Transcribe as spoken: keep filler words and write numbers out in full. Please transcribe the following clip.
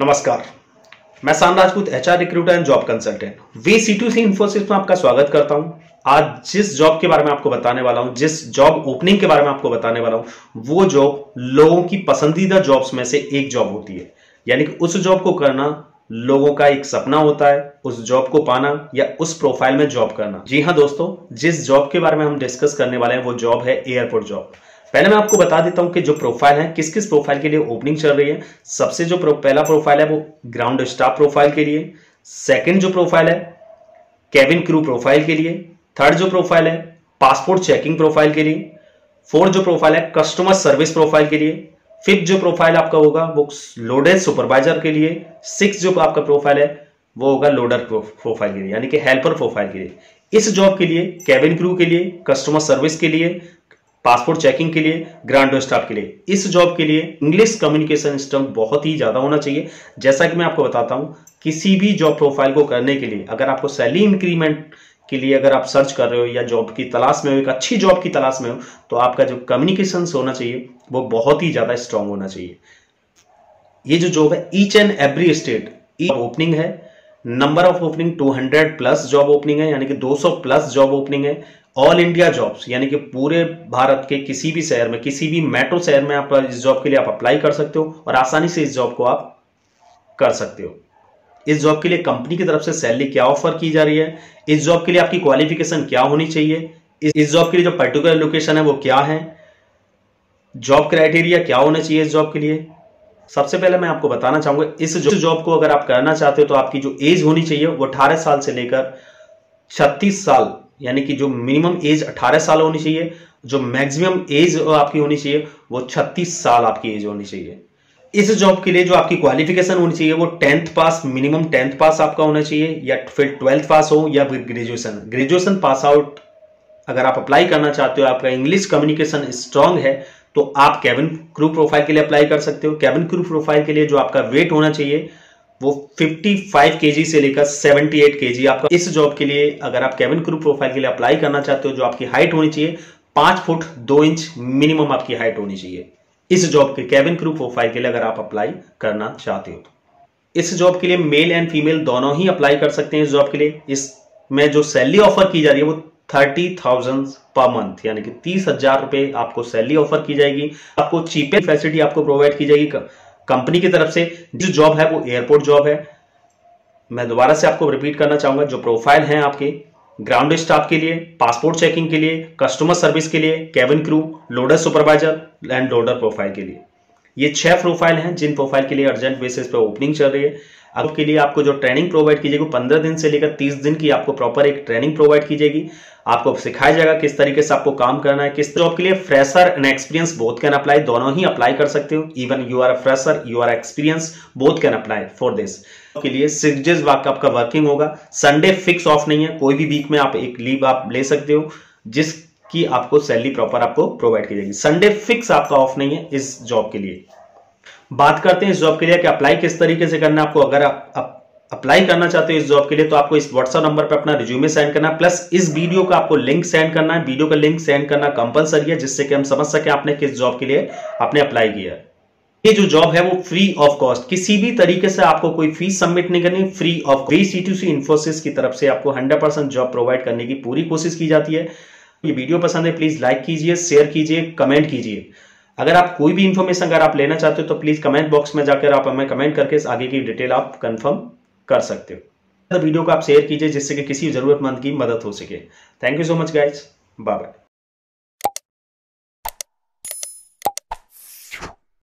नमस्कार, मैं Shan Rajput HR recruiter and job consultant V C two C Infosys में आपका स्वागत करता हूं। आज जिस जॉब के बारे में आपको बताने वाला हूं, जिस जॉब ओपनिंग के बारे में आपको बताने वाला हूं, वो जॉब लोगों की पसंदीदा जॉब्स में से एक जॉब होती है। यानी कि उस जॉब को करना लोगों का एक सपना होता है, उस जॉब को पाना या उस प्रोफाइल में जॉब करना। जी हाँ दोस्तों, जिस जॉब के बारे में हम डिस्कस करने वाले हैं वो जॉब है एयरपोर्ट जॉब। पहले मैं आपको बता देता हूं कि जो प्रोफाइल है, किस किस प्रोफाइल के लिए ओपनिंग चल रही है। सबसे जो पहला प्रोफाइल है वो ग्राउंड स्टाफ प्रोफाइल के लिए, सेकंड जो प्रोफाइल है केबिन क्रू प्रोफाइल के लिए, थर्ड जो प्रोफाइल है पासपोर्ट चेकिंग प्रोफाइल के लिए, फोर्थ जो प्रोफाइल है कस्टमर सर्विस प्रोफाइल के लिए, फिफ्थ जो प्रोफाइल आपका होगा वो लोडेड सुपरवाइजर के लिए, सिक्स जो आपका प्रोफाइल है वो होगा लोडर प्रोफाइल के लिए यानी कि हेल्पर प्रोफाइल के लिए। इस जॉब के लिए केबिन क्रू के लिए, कस्टमर सर्विस के लिए, पासपोर्ट चेकिंग के लिए, ग्रांड स्टाफ के लिए, इस जॉब के लिए इंग्लिश कम्युनिकेशन स्किल बहुत ही ज़्यादा होना चाहिए। जैसा कि मैं आपको बताता हूँ, किसी भी जॉब प्रोफाइल को करने के लिए, अगर आपको सैलरी इंक्रीमेंट के लिए अगर आप सर्च कर रहे हो या जॉब की तलाश में हो, एक अच्छी जॉब की तलाश में हो, तो आपका जो कम्युनिकेशन होना चाहिए वो बहुत ही ज़्यादा स्ट्रांग होना चाहिए। ये जो जॉब है each and every state opening है। Number of opening two hundred plus job opening है, यानी कि दो सौ प्लस जॉब ओपनिंग है। ऑल इंडिया जॉब्स यानी कि पूरे भारत के किसी भी शहर में, किसी भी मेट्रो शहर में आप इस जॉब के लिए आप अप्लाई कर सकते हो और आसानी से इस जॉब को आप कर सकते हो। इस जॉब के लिए कंपनी की तरफ से सैलरी क्या ऑफर की जा रही है, इस जॉब के लिए आपकी क्वालिफिकेशन क्या होनी चाहिए, इस जॉब के लिए जो पर्टिकुलर लोकेशन है वो क्या है, जॉब क्राइटेरिया क्या होना चाहिए इस जॉब के लिए। सबसे पहले मैं आपको बताना चाहूंगा, इस जॉब को अगर आप करना चाहते हो तो आपकी जो एज होनी चाहिए वो अठारह साल से लेकर छत्तीस साल, यानी कि जो मिनिमम एज अठारह साल होनी चाहिए, जो मैक्सिमम एज आपकी होनी चाहिए वो छत्तीस साल आपकी एज होनी चाहिए। इस जॉब के लिए जो आपकी क्वालिफिकेशन होनी चाहिए वो tenth pass, minimum tenth pass आपका होना चाहिए, या फिर ट्वेल्थ पास हो, या फिर ग्रेजुएशन ग्रेजुएशन पास आउट। अगर आप अप्लाई करना चाहते हो, आपका इंग्लिश कम्युनिकेशन स्ट्रांग है, तो आप केबिन क्रू प्रोफाइल के लिए अप्लाई कर सकते हो। केबिन क्रू प्रोफाइल के लिए जो आपका वेट होना चाहिए वो पचपन केजी से लेकर अठहत्तर केजी आपका इस जॉब के लिए, अगर आप केबिन क्रू प्रोफाइल के लिए अप्लाई करना चाहते हो, जो आपकी हाइट होनी चाहिए पांच फुट दो इंच मिनिमम आपकी हाइट होनी चाहिए इस जॉब के, केबिन क्रू प्रोफाइल के लिए अगर आप अप्लाई करना चाहते हो। इस जॉब के लिए मेल एंड फीमेल दोनों ही अप्लाई कर सकते हैं इस जॉब के लिए। इसमें जो सैलरी ऑफर की जा रही है वो थर्टी थाउजेंड पर मंथ, यानी कि तीस हजार रुपए आपको सैलरी ऑफर की जाएगी। आपको चीपेस्ट फैसिलिटी आपको प्रोवाइड की जाएगी कंपनी की तरफ से। जो जॉब है वो एयरपोर्ट जॉब है। मैं दोबारा से आपको रिपीट करना चाहूंगा, जो प्रोफाइल है आपके ग्राउंड स्टाफ के लिए, पासपोर्ट चेकिंग के लिए, कस्टमर सर्विस के लिए, cabin crew, loader supervisor and loader profile के लिए, ये छह प्रोफाइल हैं जिन प्रोफाइल के लिए अर्जेंट बेसिस पे ओपनिंग चल रही है। आपके लिए आपको जो ट्रेनिंग प्रोवाइड की जाएगी पंद्रह दिन से लेकर तीस दिन की आपको प्रॉपर एक ट्रेनिंग प्रोवाइड की जाएगी। आपको सिखाया जाएगा किस तरीके से आपको काम करना है किस जॉब के लिए। Fresher and experience both can apply, दोनों ही अप्लाई कर सकते हो। Even you are a fresher, you are experience, both can apply for this के लिए। सिक्स डेज आपका वर्किंग होगा, संडे फिक्स ऑफ नहीं है, कोई भी वीक में आप एक लीव आप ले सकते हो जिस कि आपको सैलरी प्रॉपर आपको प्रोवाइड की जाएगी। संडे फिक्स आपका ऑफ नहीं है इस जॉब के लिए। बात करते हैं इस जॉब के लिए कि अप्लाई किस तरीके से करना है। आपको अगर आप, आप अप्लाई करना चाहते हो इस जॉब के लिए तो आपको इस व्हाट्सएप नंबर पर अपना रिज्यूमे सेंड करना है, प्लस इस वीडियो का आपको लिंक सेंड करना है। वीडियो का लिंक सेंड करना कंपलसरी है, जिससे कि हम समझ सके आपने किस जॉब के लिए आपने अप्लाई किया है। ये जो जॉब है वो फ्री ऑफ कॉस्ट, किसी भी तरीके से आपको कोई फीस सबमिट नहीं करनी, free off. V C two C Infosys की तरफ से आपको हंड्रेड परसेंट जॉब प्रोवाइड करने की पूरी कोशिश की जाती है। ये वीडियो पसंद है प्लीज लाइक कीजिए, शेयर कीजिए, कमेंट कीजिए। अगर आप कोई भी इन्फॉर्मेशन अगर आप लेना चाहते हो तो प्लीज कमेंट बॉक्स में जाकर आप हमें कमेंट करके आगे की डिटेल आप कंफर्म कर सकते हो। वीडियो को आप शेयर कीजिए जिससे कि किसी जरूरतमंद की मदद हो सके। Thank you so much guys, bye bye.